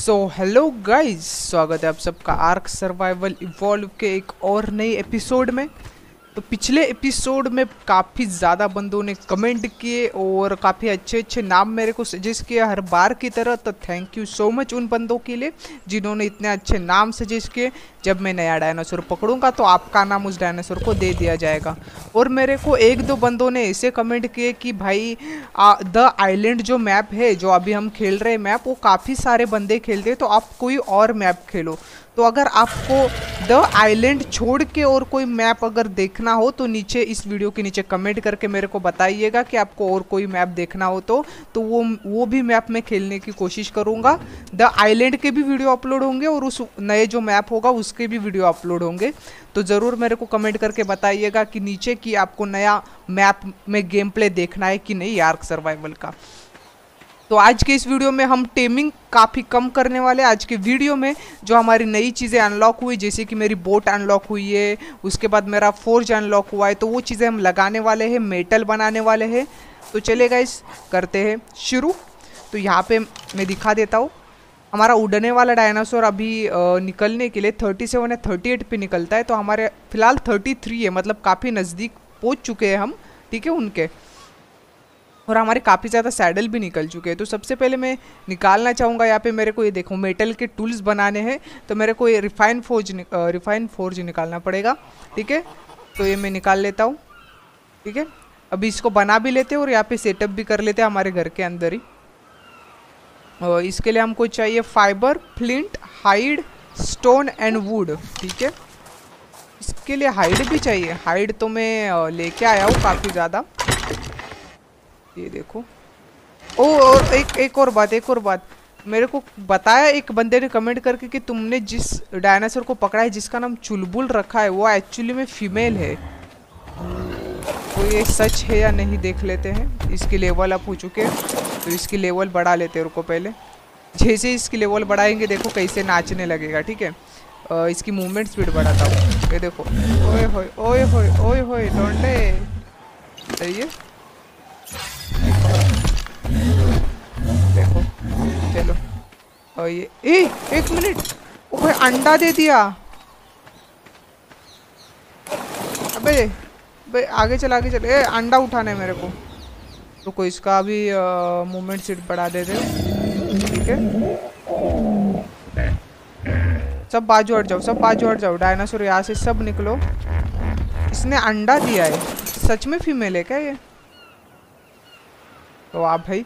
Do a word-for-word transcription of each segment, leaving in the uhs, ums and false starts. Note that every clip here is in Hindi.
सो हेलो गाइज, स्वागत है आप सबका आर्क सर्वाइवल इवॉल्व के एक और नए एपिसोड में। तो पिछले एपिसोड में काफ़ी ज़्यादा बंदों ने कमेंट किए और काफ़ी अच्छे अच्छे नाम मेरे को सजेस्ट किए हर बार की तरह। तो थैंक यू सो मच उन बंदों के लिए जिन्होंने इतने अच्छे नाम सजेस्ट किए। जब मैं नया डायनासोर पकड़ूंगा तो आपका नाम उस डायनासोर को दे दिया जाएगा। और मेरे को एक दो बंदों ने ऐसे कमेंट किए कि भाई द आइलैंड जो मैप है, जो अभी हम खेल रहे मैप, वो काफ़ी सारे बंदे खेलते हैं, तो आप कोई और मैप खेलो। तो अगर आपको द आइलैंड छोड़ के और कोई मैप अगर देखना हो तो नीचे इस वीडियो के नीचे कमेंट करके मेरे को बताइएगा कि आपको और कोई मैप देखना हो तो तो वो वो भी मैप में खेलने की कोशिश करूँगा। द आइलैंड के भी वीडियो अपलोड होंगे और उस नए जो मैप होगा उसके भी वीडियो अपलोड होंगे। तो ज़रूर मेरे को कमेंट करके बताइएगा कि नीचे कि आपको नया मैप में गेम प्ले देखना है कि नहीं आर्क सर्वाइवल का। तो आज के इस वीडियो में हम टेमिंग काफ़ी कम करने वाले हैं। आज के वीडियो में जो हमारी नई चीज़ें अनलॉक हुई, जैसे कि मेरी बोट अनलॉक हुई है, उसके बाद मेरा फोर्ज अनलॉक हुआ है, तो वो चीज़ें हम लगाने वाले हैं, मेटल बनाने वाले हैं। तो चलिए गाइस करते हैं शुरू। तो यहाँ पे मैं दिखा देता हूँ हमारा उड़ने वाला डायनासोर। अभी निकलने के लिए थर्टी सेवन या थर्टी एट पर निकलता है, तो हमारे फ़िलहाल थर्टी थ्री है, मतलब काफ़ी नज़दीक पहुँच चुके हैं हम, ठीक है, उनके। और हमारे काफ़ी ज़्यादा सैडल भी निकल चुके हैं। तो सबसे पहले मैं निकालना चाहूँगा, यहाँ पे मेरे को ये देखो मेटल के टूल्स बनाने हैं, तो मेरे को ये रिफाइन फोर्ज रिफाइन फोर्ज निकालना पड़ेगा, ठीक है। तो ये मैं निकाल लेता हूँ, ठीक है। अभी इसको बना भी लेते हैं और यहाँ पे सेटअप भी कर लेते हैं हमारे घर के अंदर ही। और इसके लिए हमको चाहिए fibre, flint, hide, stone and wood, ठीक है। इसके लिए हाइड भी चाहिए। हाइड तो मैं लेके आया हूँ काफ़ी ज़्यादा, ये देखो। ओ और एक एक और बात एक और बात मेरे को बताया एक बंदे ने कमेंट करके कि तुमने जिस डायनासोर को पकड़ा है जिसका नाम चुलबुल रखा है वो एक्चुअली में फीमेल है। तो ये सच है या नहीं देख लेते हैं। इसकी लेवल अप हो चुके हैं, तो इसकी लेवल बढ़ा लेते हैं। रुको, पहले जैसे इसकी लेवल बढ़ाएंगे देखो कैसे नाचने लगेगा, ठीक है। इसकी मूवमेंट स्पीड बढ़ाता हूँ, ये देखो। ओए होए ओए होए ओए होए डोंडे, सही है। देखो चलो। और ये ए एक मिनट, ओए अंडा दे दिया। अबे भाई आगे चल आगे चल, ए अंडा उठाना है मेरे को। तो कोई इसका भी मूवमेंट सीट बढ़ा दे दे, ठीक है। सब बाजू हट जाओ, सब बाजू हट जाओ डायनासोर, यहाँ से सब निकलो। इसने अंडा दिया है, सच में फीमेल है क्या ये? तो आप भाई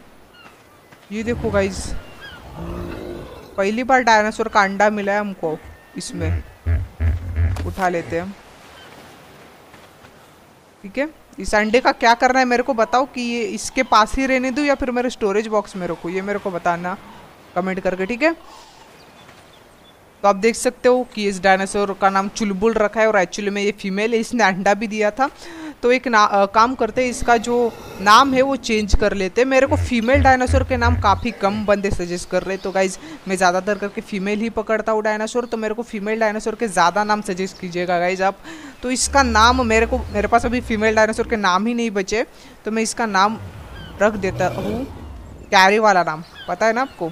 ये देखो गाइज, पहली बार डायनासोर का अंडा मिला है हमको। इसमें उठा लेते हैं, ठीक है। इस अंडे का क्या करना है मेरे को बताओ, कि ये इसके पास ही रहने दूँ या फिर मेरे स्टोरेज बॉक्स में रखूँ, ये मेरे को बताना कमेंट करके, ठीक है। तो आप देख सकते हो कि इस डायनासोर का नाम चुलबुल रखा है और एक्चुअली में ये फीमेल है, इसने अंडा भी दिया था। तो एक ना आ, काम करते हैं, इसका जो नाम है वो चेंज कर लेते हैं। मेरे को फीमेल डायनासोर के नाम काफ़ी कम बंदे सजेस्ट कर रहे, तो गाइज मैं ज़्यादातर करके फीमेल ही पकड़ता हूँ डायनासोर, तो मेरे को फीमेल डायनासोर के ज़्यादा नाम सजेस्ट कीजिएगा गाइज आप। तो इसका नाम मेरे को मेरे पास अभी फीमेल डायनासोर के नाम ही नहीं बचे, तो मैं इसका नाम रख देता हूँ कैरी वाला नाम, पता है ना आपको,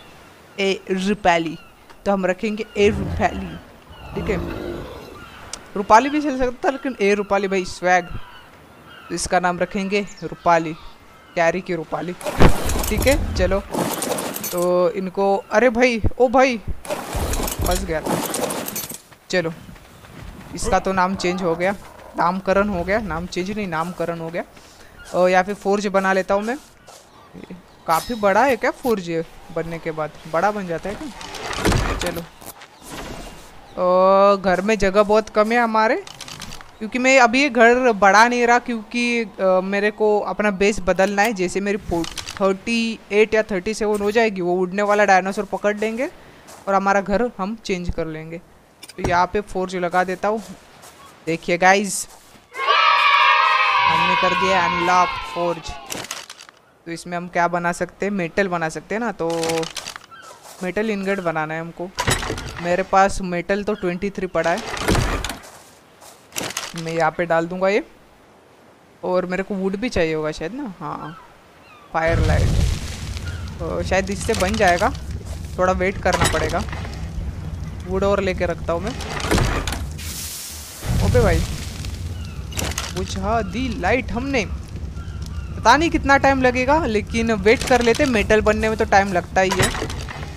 ए रूपाली। तो हम रखेंगे ए रूपाली, ठीक है। रूपाली भी चल सकता था लेकिन ए रूपाली भाई स्वैग, तो इसका नाम रखेंगे रूपाली, कैरी की रूपाली, ठीक है। चलो तो इनको, अरे भाई ओ भाई फंस गया था। चलो इसका तो नाम चेंज हो गया, नामकरण हो गया, नाम चेंज नहीं नामकरण हो गया। और यहाँ पे फोर्ज बना लेता हूँ मैं। काफ़ी बड़ा है क्या फोर्ज, बनने के बाद बड़ा बन जाता है क्या? चलो, घर में जगह बहुत कम है हमारे, क्योंकि मैं अभी ये घर बढ़ा नहीं रहा, क्योंकि आ, मेरे को अपना बेस बदलना है। जैसे मेरी थर्टी एट या थर्टी सेवन हो जाएगी, वो उड़ने वाला डायनासोर पकड़ लेंगे और हमारा घर हम चेंज कर लेंगे। तो यहाँ पे फोर्ज लगा देता हूँ। देखिए गाइज हमने कर दिया अनलॉक फोर्ज। तो इसमें हम क्या बना सकते हैं, मेटल बना सकते हैं ना, तो मेटल इनगट बनाना है हमको। मेरे पास मेटल तो ट्वेंटी थ्री पड़ा है, मैं यहाँ पे डाल दूंगा ये। और मेरे को वुड भी चाहिए होगा शायद ना, हाँ फायर लाइट, तो शायद इससे बन जाएगा। थोड़ा वेट करना पड़ेगा। वुड और लेके रखता हूँ मैं। ओके भाई, बुझा दी लाइट हमने। पता नहीं कितना टाइम लगेगा, लेकिन वेट कर लेते। मेटल बनने में तो टाइम लगता ही है।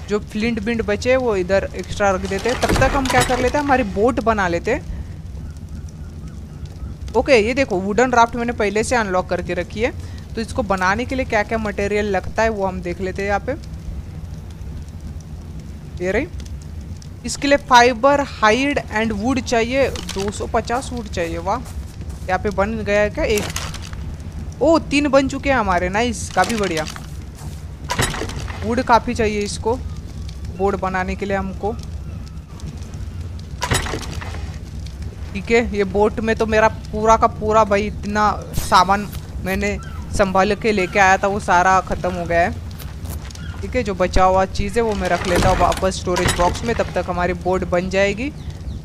जो फ्लिंट बिंट बचे वो इधर एक्स्ट्रा रख देते। तब तक हम क्या कर लेते हैं, हमारी बोट बना लेते। ओके, ये देखो वुडन राफ्ट मैंने पहले से अनलॉक करके रखी है। तो इसको बनाने के लिए क्या क्या मटेरियल लगता है वो हम देख लेते हैं। यहाँ पे ये रही। इसके लिए फाइबर, हाइड एंड वुड चाहिए। दो सौ पचास वुड चाहिए। वाह, यहाँ पे बन गया है क्या एक? ओ, तीन बन चुके हैं हमारे। नाइस, काफ़ी बढ़िया। वुड काफ़ी चाहिए इसको बोर्ड बनाने के लिए हमको। ठीक है, ये बोट में तो मेरा पूरा का पूरा भाई इतना सामान मैंने संभाल के लेके आया था वो सारा ख़त्म हो गया है। ठीक है, जो बचा हुआ चीज़ है वो मैं रख लेता हूँ वापस स्टोरेज बॉक्स में। तब तक हमारी बोट बन जाएगी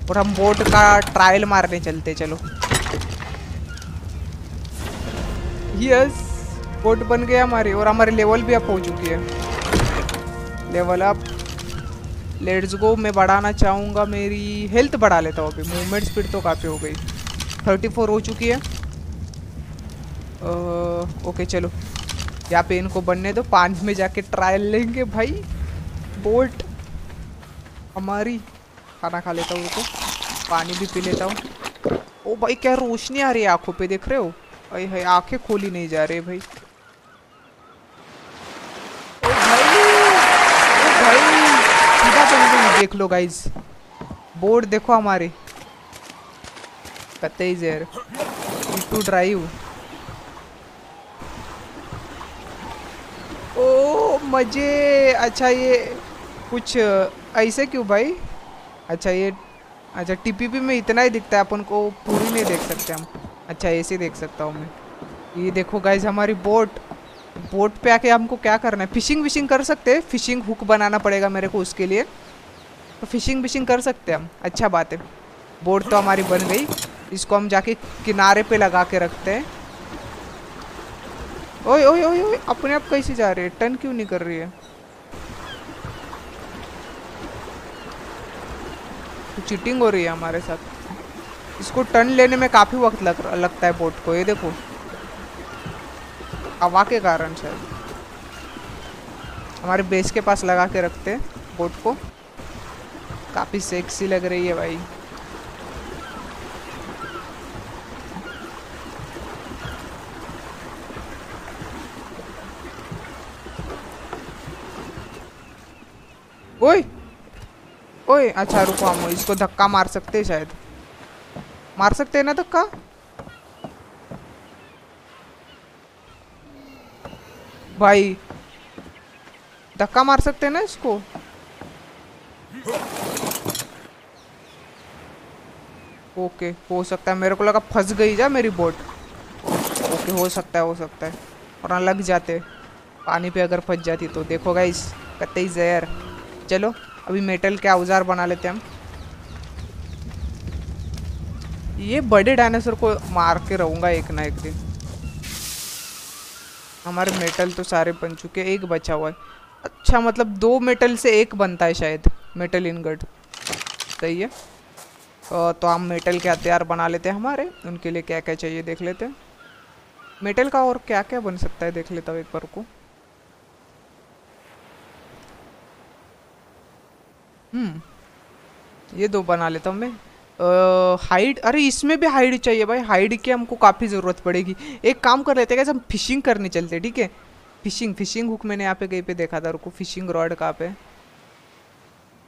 और हम बोट का ट्रायल मारने चलते। चलो, यस, बोट बन गया हमारी और हमारे लेवल भी अप हो चुकी है। Level up, let's go. मैं बढ़ाना चाहूँगा, मेरी हेल्थ बढ़ा लेता हूँ अभी। मूवमेंट स्पीड तो काफ़ी हो गई, थर्टी फोर हो चुकी है। ओके चलो, यहाँ पे इनको बनने दो। पानी में जाके ट्रायल लेंगे भाई। बोट हमारी, खाना खा लेता हूँ तो, पानी भी पी लेता हूँ। ओ भाई, क्या रोशनी आ रही है आँखों पे, देख रहे हो? अरे भाई, आँखें खोली नहीं जा रही भाई। देख लो गाइज, बोर्ड देखो हमारे। कते ही जेर टू ड्राइव। ओ मजे। अच्छा ये कुछ ऐसे क्यों भाई? अच्छा ये, अच्छा टीपीपी में इतना ही दिखता है अपन को, पूरी नहीं देख सकते हम। अच्छा ऐसे देख सकता हूँ मैं। ये देखो गाइज हमारी बोट। बोट पे आके हमको क्या करना है? फिशिंग विशिंग कर सकते हैं। फिशिंग हुक बनाना पड़ेगा मेरे को उसके लिए, तो फिशिंग विशिंग कर सकते हैं हम। अच्छा बात है, बोट तो हमारी बन गई। इसको हम जाके किनारे पे लगा के रखते हैं। ओए ओए ओए ओए, अपने आप कैसे जा रही है? टर्न क्यों नहीं कर रही है? चीटिंग हो रही है हमारे साथ। इसको टर्न लेने में काफ़ी वक्त लग लगता है बोट को। ये देखो, हवा के कारण शायद। हमारे बेस के पास लगा के रखते हैं बोट को। काफ़ी सेक्सी लग रही है भाई। ओए ओए, अच्छा रुको, हम इसको धक्का मार सकते हैं शायद। मार सकते हैं ना धक्का? भाई धक्का मार सकते हैं ना इसको? ओके, हो सकता है। मेरे को लगा फंस गई जा मेरी बोट। ओके, हो सकता है, हो सकता है। और ना लग जाते पानी पे अगर फंस जाती तो। देखो गाइस, कतई जहर। चलो अभी मेटल के औजार बना लेते हैं हम। ये बड़े डायनासोर को मार के रहूँगा एक ना एक दिन। हमारे मेटल तो सारे बन चुके, एक बचा हुआ है। अच्छा, मतलब दो मेटल से एक बनता है शायद, मेटल इनगट। सही है। तो हम मेटल के हथियार बना लेते हैं हमारे। उनके लिए क्या क्या चाहिए देख लेते हैं। मेटल का और क्या क्या बन सकता है देख लेता हूँ एक बार को। हम्म, ये दो बना लेता हूँ मैं। हाइड, अरे इसमें भी हाइड चाहिए भाई। हाइड की हमको काफ़ी ज़रूरत पड़ेगी। एक काम कर लेते हैं गाइस, हम फिशिंग करने चलते। ठीक है, फिशिंग फिशिंग हुक मैंने यहाँ पे कहीं पे देखा था। रुको, फिशिंग रॉड कहाँ पे?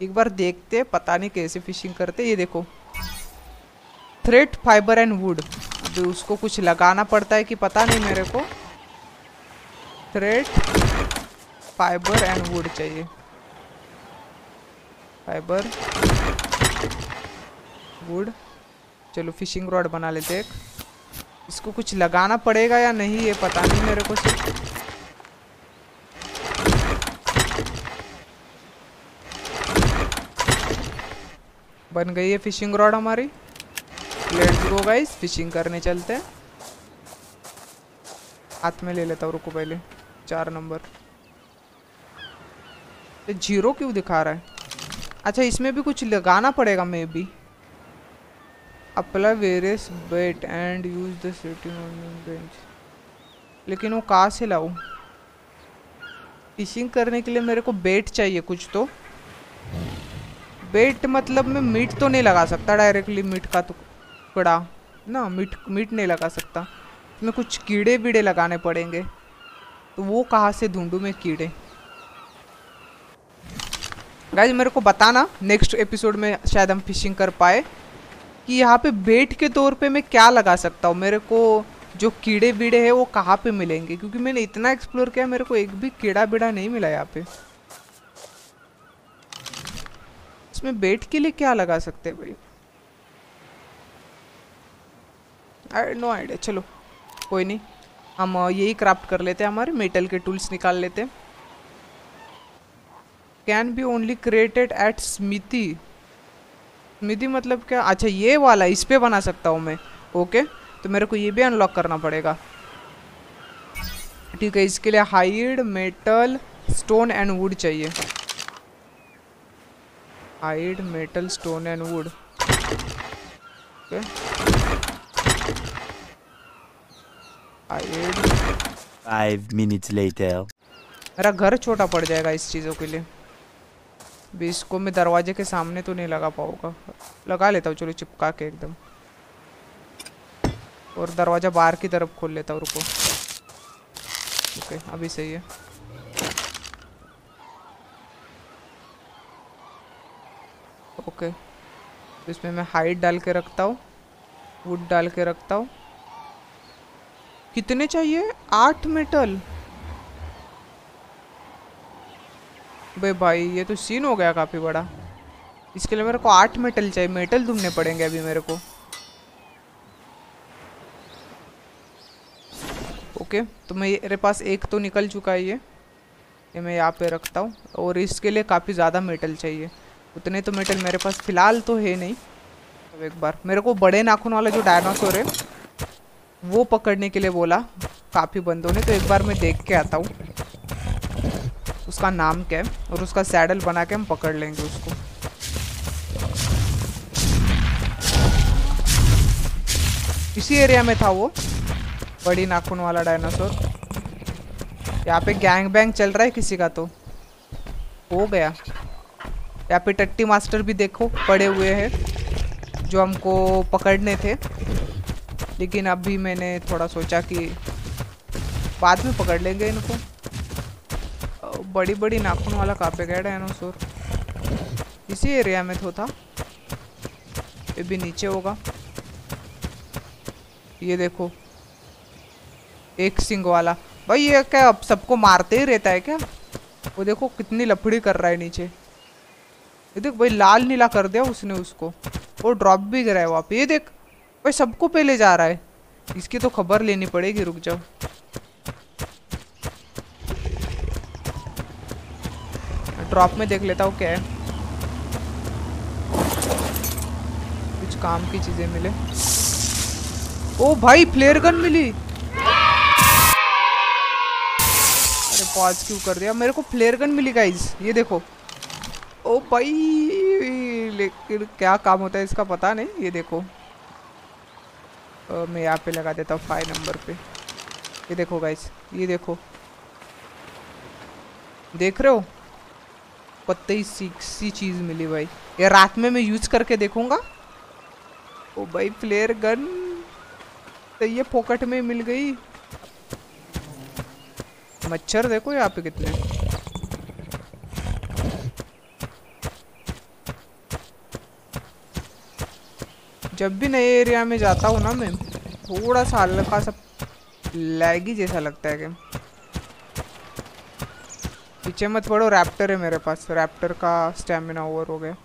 एक बार देखते, पता नहीं कैसे फिशिंग करते। ये देखो, थ्रेड, फाइबर एंड वुड। अभी उसको कुछ लगाना पड़ता है कि पता नहीं मेरे को। थ्रेड, फाइबर एंड वुड चाहिए। Fibre, wood. चलो फिशिंग रॉड बना लेते हैं। इसको कुछ लगाना पड़ेगा या नहीं ये पता नहीं मेरे को। बन गई है फिशिंग रॉड हमारी। लेट्स गो गाइस, फिशिंग करने चलते हैं। हाथ में ले लेता हूँ, रुको पहले। चार नंबर। ये जीरो क्यों दिखा रहा है? अच्छा इसमें भी कुछ लगाना पड़ेगा maybe. Apply various bait and use the setting on bench. लेकिन वो कहाँ से लाऊं? फिशिंग करने के लिए मेरे को बेट चाहिए कुछ तो। बेट मतलब मैं मीट तो नहीं लगा सकता डायरेक्टली, मीट का टुकड़ा ना, मीट मीट नहीं लगा सकता मैं, कुछ कीड़े वीड़े लगाने पड़ेंगे। तो वो कहाँ से ढूंढूं मैं कीड़े? गाइस मेरे को बताना नेक्स्ट एपिसोड में शायद हम फिशिंग कर पाए कि यहाँ पे बेट के तौर पे मैं क्या लगा सकता हूँ, मेरे को जो कीड़े बीड़े हैं वो कहाँ पे मिलेंगे, क्योंकि मैंने इतना एक्सप्लोर किया मेरे को एक भी कीड़ा बीड़ा नहीं मिला यहाँ पे। इसमें बेट के लिए क्या लगा सकते हैं भाई? I no idea. चलो कोई नहीं, हम यही क्राफ्ट कर लेते हैं, हमारे मेटल के टूल्स निकाल लेते हैं। Can be only created at smithy. Smithy मतलब क्या? अच्छा ये वाला, इस पे बना सकता हूँ मैं। ओके तो मेरे को ये भी अनलॉक करना पड़ेगा। ठीक है इसके लिए hide metal stone and wood चाहिए। Hide metal stone and wood. Okay hide. Five minutes later. मेरा घर छोटा पड़ जाएगा इस चीज़ों के लिए भी। इसको मैं दरवाजे के सामने तो नहीं लगा पाऊँगा, लगा लेता हूँ चलो चिपका के एकदम, और दरवाज़ा बाहर की तरफ खोल लेता हूँ। रुको ओके अभी सही है। ओके तो इसमें मैं हाइट डाल के रखता हूँ, वुड डाल के रखता हूँ। कितने चाहिए? आठ मेटल। बे भाई ये तो सीन हो गया काफ़ी बड़ा। इसके लिए मेरे को आठ मेटल चाहिए, मेटल ढूंढने पड़ेंगे अभी मेरे को। ओके तो मेरे पास एक तो निकल चुका है, ये ये मैं यहाँ पे रखता हूँ। और इसके लिए काफ़ी ज़्यादा मेटल चाहिए, उतने तो मेटल मेरे पास फ़िलहाल तो है नहीं। अब एक बार मेरे को बड़े नाखून वाला जो डायनासोर है वो पकड़ने के लिए बोला काफ़ी बंदों ने, तो एक बार मैं देख के आता हूँ उसका नाम क्या है, और उसका सैडल बना के हम पकड़ लेंगे उसको। इसी एरिया में था वो बड़ी नाखून वाला डायनासोर। यहाँ पे गैंग बैंग चल रहा है किसी का, तो हो गया। यहाँ पे टट्टी मास्टर भी देखो पड़े हुए हैं जो हमको पकड़ने थे, लेकिन अभी मैंने थोड़ा सोचा कि बाद में पकड़ लेंगे इनको। बड़ी बड़ी नाखून वाला कहाँ पे गया डायनासोर? इसी एरिया में तो था, ये भी नीचे होगा। ये देखो एक सिंग वाला। भाई ये क्या अब सबको मारते ही रहता है क्या? वो देखो कितनी लफड़ी कर रहा है नीचे, ये देख भाई लाल नीला कर दिया उसने उसको। वो ड्रॉप भी गिरा है वहाँ पे, ये देख भाई सबको पहले जा रहा है। इसकी तो खबर लेनी पड़ेगी, रुक जाओ। ड्रॉप में देख लेता हूँ क्या है, कुछ काम की चीज़ें मिले। ओ भाई फ्लेयर गन मिली। पॉज क्यों कर दिया? मेरे को फ्लेयर गन मिली गाइस, ये देखो। ओ भाई लेकिन क्या काम होता है इसका पता नहीं। ये देखो आ, मैं यहाँ पे लगा देता हूँ फाइव नंबर पे। ये देखो गाइस, ये देखो देख रहे हो, पत्ते ही सीखसी चीज़ मिली भाई। ये रात में मैं यूज करके देखूंगा। ओ भाई फ्लेयर गन तो ये पॉकेट में मिल गई। मच्छर देखो यहाँ पे कितने। जब भी नए एरिया में जाता हूँ ना मैं, थोड़ा सा हल्का सा लैगी जैसा लगता है गेम। पीछे मत पड़ो, रैप्टर है मेरे पास। रैप्टर का स्टेमिना ओवर हो गया।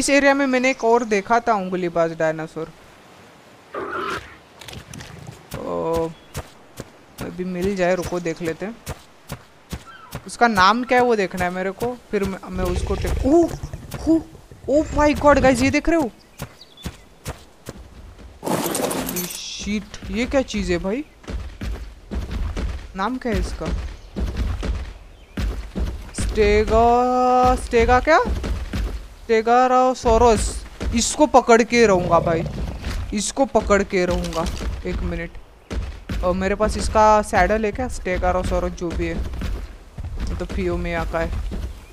इस एरिया में मैंने एक और देखा था उंगलीबाज डायनासोर, अभी मिल जाए रुको देख लेते हैं। उसका नाम क्या है वो देखना है मेरे को, फिर मैं, मैं उसको take. Oh, oh, oh my god guys ये देख रहे हो? शिट ये क्या चीज है भाई? नाम क्या है इसका? स्टेगा स्टेगा क्या स्टेगोसॉरस, इसको पकड़ के रहूँगा भाई, इसको पकड़ के रहूँगा। एक मिनट, और मेरे पास इसका सैडल है क्या? स्टेगोसॉरस जो भी है तो फियोमिया का है,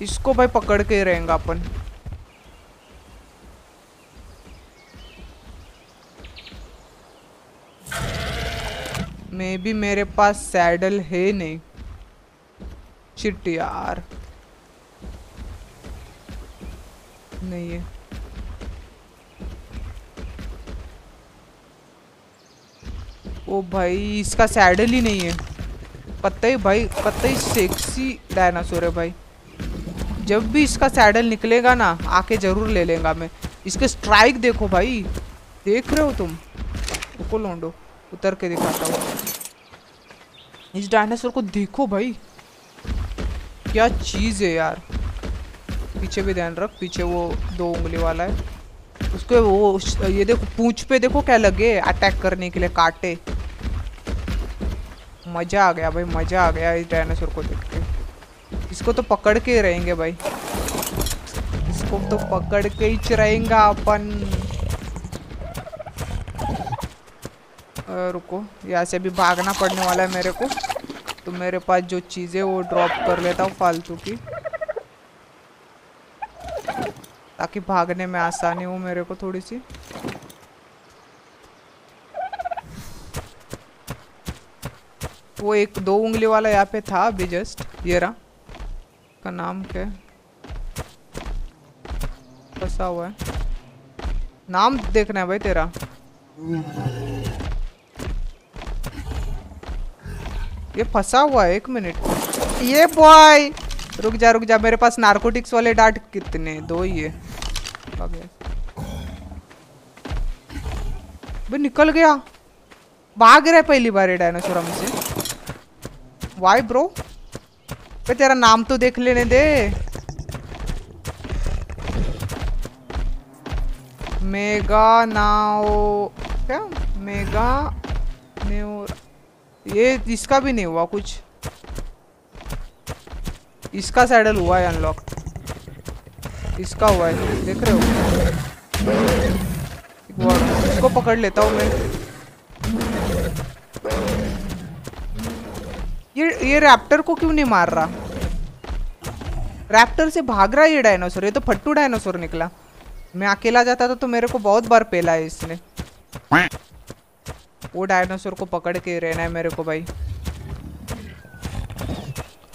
इसको भाई पकड़ के रहेंगे अपन। मे भी मेरे पास सैडल है नहीं, शिट यार नहीं है। ओ भाई इसका सैडल ही नहीं है। पता ही भाई, पता ही सेक्सी डायनासोर है भाई। जब भी इसका सैडल निकलेगा ना आके जरूर ले लेगा मैं। इसके स्ट्राइक देखो भाई, देख रहे हो तुम? उसको लौंडो उतर के दिखाता हूँ। इस डायनासोर को देखो भाई, क्या चीज़ है यार। पीछे भी ध्यान रख, पीछे वो दो उंगली वाला है उसके। वो ये देखो पूंछ पे देखो क्या लगे अटैक करने के लिए काटे। मज़ा आ गया भाई, मज़ा आ गया इस डायनासोर को देख के। इसको तो पकड़ के रहेंगे भाई, इसको तो पकड़ के ही चराएंगे अपन। रुको, यहाँ से भी भागना पड़ने वाला है मेरे को, तो मेरे पास जो चीज़ें वो ड्रॉप कर लेता हूँ फालतू की, ताकि भागने में आसानी हो मेरे को थोड़ी सी। वो एक दो उंगली वाला यहाँ पे था अभी जस्ट, ये रहा, का नाम क्या फंसा हुआ है? नाम देखना है भाई तेरा। ये फंसा हुआ है, एक मिनट। ये बॉय रुक जा रुक जा, मेरे पास नार्कोटिक्स वाले डाट कितने? दो ही है। भाई निकल गया, भाग रहा है पहली बार ये डायनासोर हमसे। वाई ब्रो, भाई तेरा नाम तो देख लेने दे। मेगा नाओ क्या? मेगा नेओर, ये इसका भी नहीं हुआ कुछ। इसका सैडल हुआ है अनलॉक, इसका हुआ है, देख रहे हो? इसको पकड़ लेता हूँ मैं। ये ये रैप्टर को क्यों नहीं मार रहा? रैप्टर से भाग रहा है ये डायनासोर। ये तो फट्टू डायनासोर निकला। मैं अकेला जाता था तो मेरे को बहुत बार पेला है इसने। वो डायनासोर को पकड़ के रहना है मेरे को भाई।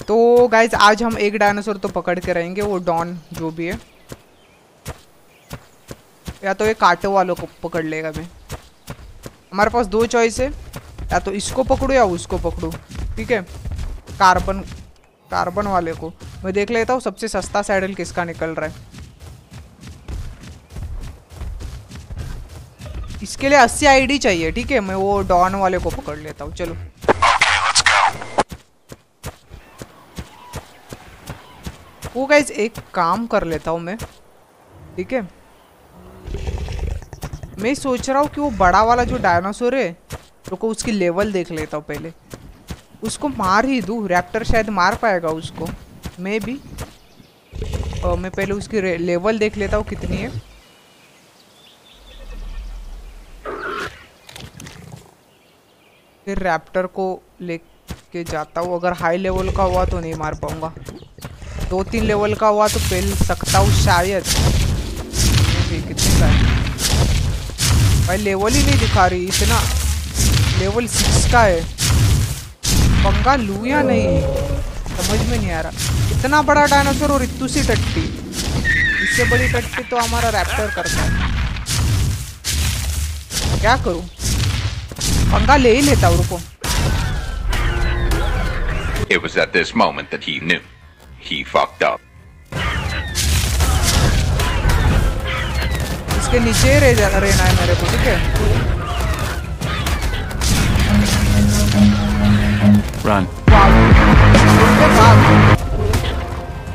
तो गाइज आज हम एक डायनासोर तो पकड़ के रहेंगे, वो डॉन जो भी है, या तो ये कांटों वालों को पकड़ लेगा मैं। हमारे पास दो चॉइस है, या तो इसको पकड़ूँ या उसको पकड़ूँ। ठीक है, कार्बन कार्बन वाले को मैं देख लेता हूँ। सबसे सस्ता सैडल किसका निकल रहा है? इसके लिए अस्सी आईडी चाहिए। ठीक है, मैं वो डॉन वाले को पकड़ लेता हूँ। चलो okay, let's go. वो गाइज एक काम कर लेता हूँ मैं। ठीक है, मैं सोच रहा हूँ कि वो बड़ा वाला जो डायनासोर है, रुको उसकी लेवल देख लेता हूँ पहले। उसको मार ही दूँ, रैप्टर शायद मार पाएगा उसको। मैं भी आ, मैं पहले उसकी लेवल देख लेता हूँ कितनी है। फिर रैप्टर को लेके जाता हूँ। अगर हाई लेवल का हुआ तो नहीं मार पाऊँगा, दो तीन लेवल का हुआ तो पेल सकता हूँ शायद। कितने का है भाई? लेवल ही नहीं दिखा रही इतना। लेवल सिक्स का है। पंगा लू या नहीं, समझ में नहीं आ रहा। इतना बड़ा डायनासोर और इतनी सी टट्टी। इससे बड़ी टट्टी तो हमारा रैप्टर करता है। क्या करूँ, पंगा ले ही लेता हूँ। रुको, It was at this moment that he knew he fucked up. इसके नीचे रह जाना रहना है मेरे को। ठीक है, Run.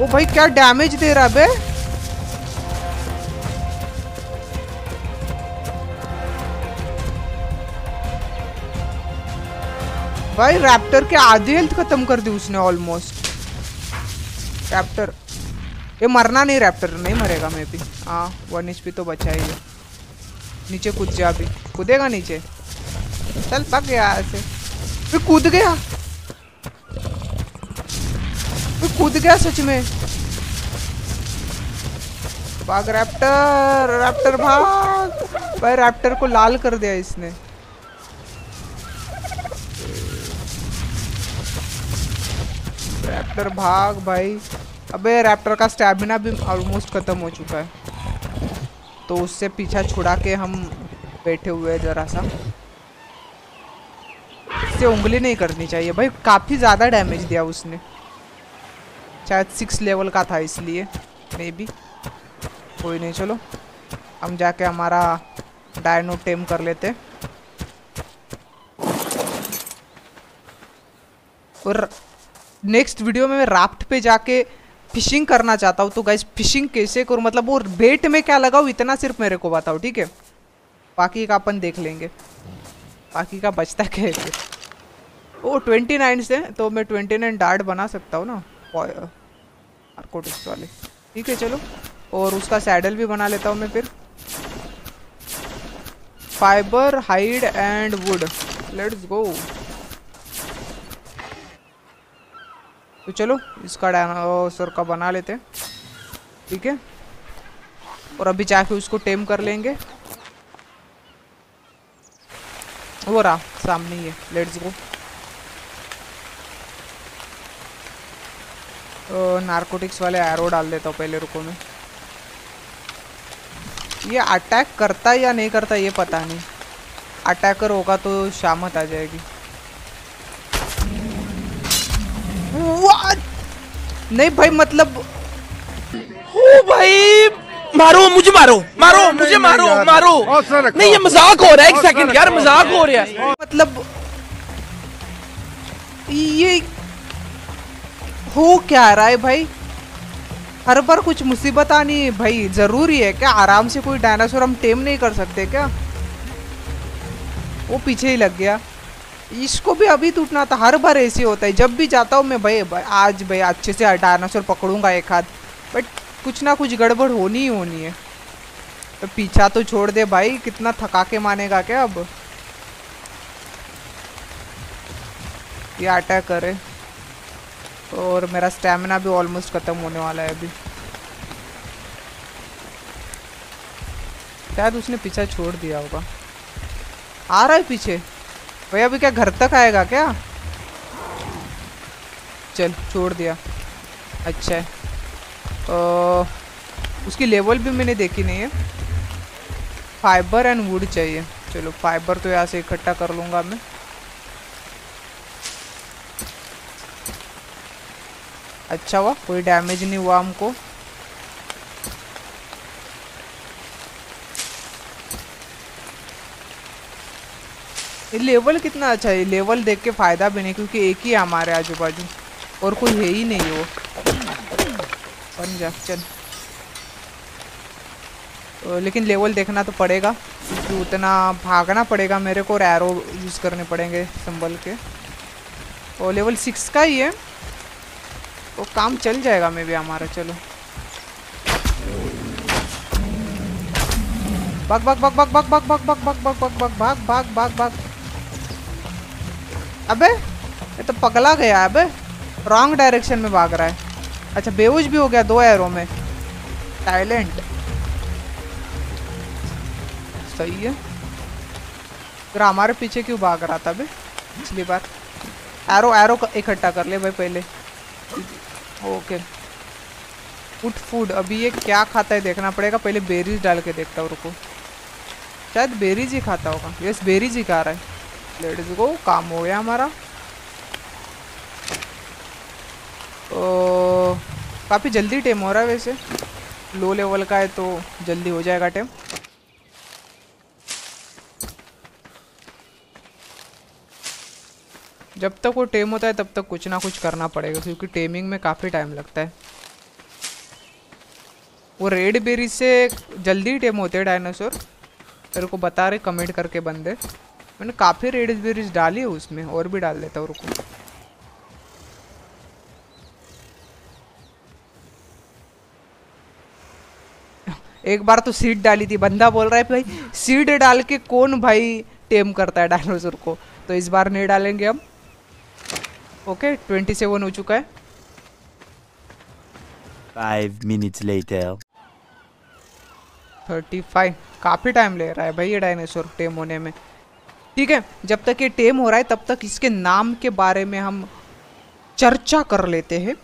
ओ भाई क्या डैमेज दे रहा बे। भाई रैप्टर के आधी हेल्थ खत्म कर दी उसने ऑलमोस्ट। रैप्टर, ये मरना नहीं, रैप्टर नहीं मरेगा मैं भी। हाँ वन इंच भी तो बचा ही है। नीचे कूद जा, भी कूदेगा नीचे, चल पक गया ऐसे, फिर कूद गया, फिर कूद गया सच में। भाग रैप्टर, रैप्टर भाग। भाई रैप्टर को लाल कर दिया इसने। रैप्टर भाग भाई। अबे रैप्टर का स्टैमिना भी ऑलमोस्ट खत्म हो चुका है, तो उससे पीछा छुड़ा के हम बैठे हुए हैं जरा सा। इससे उंगली नहीं करनी चाहिए भाई, काफ़ी ज़्यादा डैमेज दिया उसने। शायद सिक्स लेवल का था इसलिए मे बी। कोई नहीं, चलो हम जाके हमारा डायनो टेम कर लेते। और नेक्स्ट वीडियो में मैं राफ्ट पे जाके फिशिंग करना चाहता हूँ, तो गाइज फिशिंग कैसे करूँ, मतलब वो बेट में क्या लगाऊँ, इतना सिर्फ मेरे को बताओ ठीक है। बाकी का अपन देख लेंगे, बाकी का बचता क्या है। वो ट्वेंटी नाइन से तो मैं ट्वेंटी नाइन डार्ट बना सकता हूँ ना, आर्कोटिक्स वाले, ठीक है चलो। और उसका सैडल भी बना लेता हूँ मैं। फिर fibre, hide and wood, let's go. तो चलो इसका डायनासोर का बना लेते हैं, ठीक है। और अभी जाके उसको टेम कर लेंगे। वो रहा सामने ही है, लेट्स गो। तो नार्कोटिक्स वाले एरो डाल देता हूँ पहले, रुको मैं। ये अटैक करता या नहीं करता ये पता नहीं, अटैकर होगा तो शामत आ जाएगी। नहीं भाई मतलब ओ भाई, मारो मुझे, मारो मारो मुझे, मारो मारो। नहीं ये मजाक हो रहा है, एक सेकंड यार, मजाक हो रहा है। मतलब ये हो क्या रहा है भाई, हर बार कुछ मुसीबत आनी भाई जरूरी है क्या? आराम से कोई डायनासोर हम टेम नहीं कर सकते क्या? वो पीछे ही लग गया, इसको भी अभी टूटना था। हर बार ऐसे होता है, जब भी जाता हूँ मैं भाई, भाई आज भाई अच्छे से डायनासोर पकड़ूंगा एक हाथ, बट कुछ ना कुछ गड़बड़ होनी ही होनी है। तो पीछा तो छोड़ दे भाई, कितना थका के मानेगा क्या अब? ये अटैक करे, और मेरा स्टैमिना भी ऑलमोस्ट खत्म होने वाला है अभी। शायद उसने पीछा छोड़ दिया होगा, आ रहा है पीछे भैया। अभी क्या घर तक आएगा क्या? चल छोड़ दिया, अच्छा है। ओ, उसकी लेवल भी मैंने देखी नहीं है। फाइबर एंड वुड चाहिए, चलो फाइबर तो यहाँ से इकट्ठा कर लूँगा मैं। अच्छा हुआ कोई डैमेज नहीं हुआ हमको। ये लेवल कितना अच्छा है, लेवल देख के फायदा भी नहीं, क्योंकि एक ही है हमारे आजू बाजू और कोई है ही नहीं। वो पंजाब, लेकिन लेवल देखना तो पड़ेगा, क्योंकि उतना भागना पड़ेगा मेरे को और एरो यूज़ करने पड़ेंगे संभल के। और लेवल सिक्स का ही है, वो काम चल जाएगा मे भी हमारा। चलो भाग भाग भाग भाग भाग भाग भाग भाग भाग भाग भाग भाग भाग भाग भाग भाग। अबे ये तो पगला गया, अबे रॉन्ग डायरेक्शन में भाग रहा है। अच्छा बेहोश भी हो गया दो एरो में, टैलेंट सही है। फिर हमारे पीछे क्यों भाग रहा था बे पिछली बार? एरो एरो इकट्ठा कर ले भाई पहले, ओके। फूड फूड अभी ये क्या खाता है देखना पड़ेगा, पहले बेरीज डाल के देखता हूँ रुको। शायद बेरीज ही खाता होगा, यस बेरीज ही खा रहा है। लेट्स गो, काम हो गया हमारा। काफ़ी जल्दी टेम हो रहा है वैसे, लो लेवल का है तो जल्दी हो जाएगा टेम। जब तक वो टेम होता है तब तक कुछ ना कुछ करना पड़ेगा, क्योंकि टेमिंग में काफ़ी टाइम लगता है। वो रेड बेरी से जल्दी टेम होते हैं डायनासोर, तेरे को बता रहे कमेंट करके बंदे। मैंने काफ़ी रेड बेरीज डाली है उसमें, और भी डाल देता हूँ रुको। एक बार तो सीड डाली थी, बंदा बोल रहा है भाई सीड डाल के कौन भाई टेम करता है डायनासोर को, तो इस बार नहीं डालेंगे हम। ओके ट्वेंटी सेवन हो चुका है। Five minutes later thirty five, काफ़ी टाइम ले रहा है भाई ये डायनासोर टेम होने में। ठीक है, जब तक ये टेम हो रहा है तब तक इसके नाम के बारे में हम चर्चा कर लेते हैं।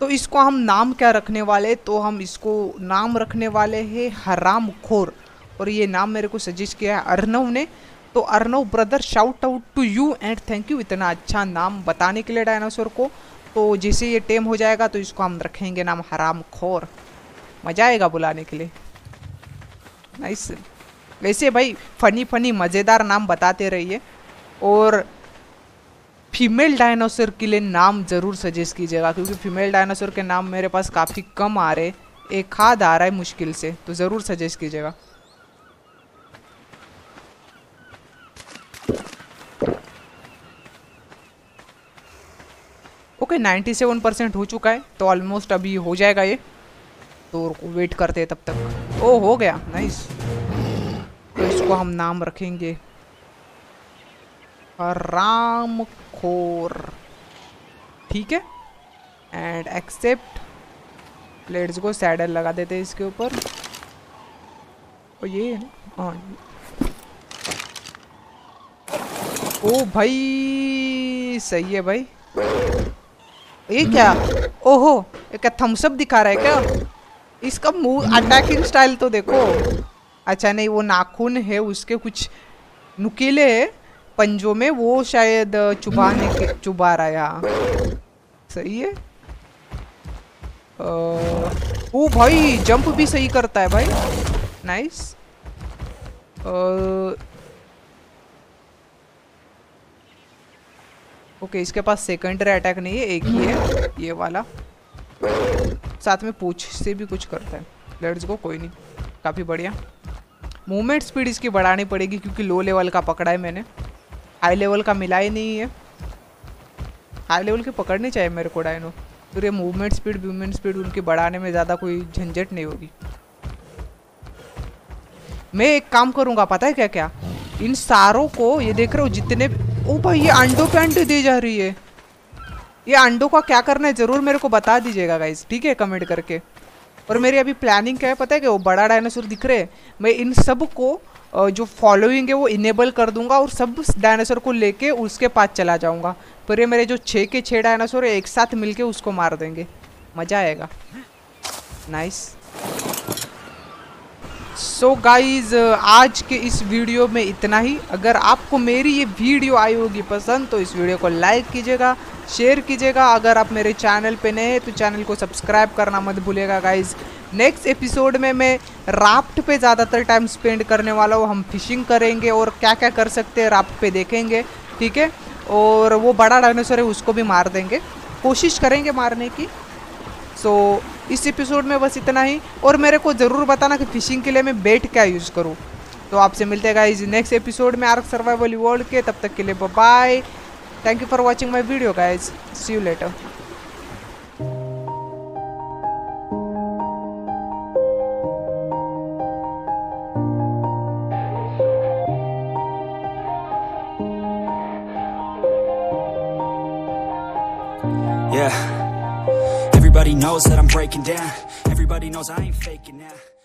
तो इसको हम नाम क्या रखने वाले, तो हम इसको नाम रखने वाले हैं हरामखोर, और ये नाम मेरे को सजेस्ट किया है अर्नव ने। तो Arnav brother shout out to you and thank you इतना अच्छा नाम बताने के लिए डायनासोर को। तो जैसे ये टेम हो जाएगा तो इसको हम रखेंगे नाम हरामखोर, मज़ा आएगा बुलाने के लिए। नाइस, वैसे भाई फनी फनी मज़ेदार नाम बताते रहिए, और फीमेल डायनासोर के लिए नाम ज़रूर सजेस्ट कीजिएगा, क्योंकि फीमेल डायनासोर के नाम मेरे पास काफ़ी कम आ रहे, एक आध आ रहा है मुश्किल से, तो ज़रूर सजेस्ट कीजिएगा। ओके नाइन्टी सेवन परसेंट हो चुका है, तो ऑलमोस्ट अभी हो जाएगा ये, तो वेट करते हैं तब तक। ओ हो गया, नाइस। तो इसको हम नाम रखेंगे रामखोर, ठीक है, and accept. Let's go, saddle लगा देते हैं इसके ऊपर, और ये है। ओ भाई सही है भाई, ये क्या, ओहो क्या थम्सअप दिखा रहा है क्या? इसका मूव अटैकिंग स्टाइल तो देखो। अच्छा नहीं, वो नाखून है उसके, कुछ नुकीले है पंजों में, वो शायद चुबाने के चुबा रहा है। हाँ सही है। ओ भाई जंप भी सही करता है भाई, नाइस। ओके इसके पास सेकेंडरी अटैक नहीं है, एक ही है ये वाला, साथ में पूछ से भी कुछ करता है। लेट्स गो, कोई नहीं, काफ़ी बढ़िया। मूवमेंट स्पीड इसकी बढ़ानी पड़ेगी क्योंकि लो लेवल का पकड़ा है मैंने, हाई लेवल का मिला ही नहीं है। हाई लेवल के पकड़ने चाहिए मेरे को डायनो, तो ये मूवमेंट स्पीड मूवमेंट स्पीड उनकी बढ़ाने में ज़्यादा कोई झंझट नहीं होगी। मैं एक काम करूँगा, पता है क्या क्या, इन सारों को, ये देख रहे हो जितने, ओ भाई ये अंडों पे अंडे दे जा रही है। ये अंडों का क्या करना है ज़रूर मेरे को बता दीजिएगा गाइज, ठीक है, कमेंट करके। और मेरी अभी प्लानिंग क्या है पता है, कि वो बड़ा डायनासोर दिख रहे हैं, मैं इन सब को जो फॉलोइंग है वो इनेबल कर दूंगा, और सब डायनासोर को लेके उसके पास चला जाऊंगा। पर ये मेरे जो छः के छः डायनासोर एक साथ मिलके उसको मार देंगे, मज़ा आएगा। नाइस। सो गाइज आज के इस वीडियो में इतना ही। अगर आपको मेरी ये वीडियो आई होगी पसंद तो इस वीडियो को लाइक कीजिएगा, शेयर कीजिएगा। अगर आप मेरे चैनल पे नए हैं तो चैनल को सब्सक्राइब करना मत भूलिएगा गाइज। नेक्स्ट एपिसोड में मैं राफ्ट पे ज़्यादातर टाइम स्पेंड करने वाला हूँ, हम फिशिंग करेंगे और क्या क्या कर सकते हैं राफ्ट पे देखेंगे, ठीक है। और वो बड़ा डायनासोर है उसको भी मार देंगे, कोशिश करेंगे मारने की। सो so, इस एपिसोड में बस इतना ही, और मेरे को ज़रूर बताना कि फिशिंग के लिए मैं बेट क्या यूज़ करूँ। तो आपसे मिलते हैं गाइज नेक्स्ट एपिसोड में आर्क सर्वाइवल इवॉल्व्ड के, तब तक के लिए bye. Thank you for watching my video guys. See you later. Yeah. Everybody knows that I'm breaking down. Everybody knows I ain't faking now.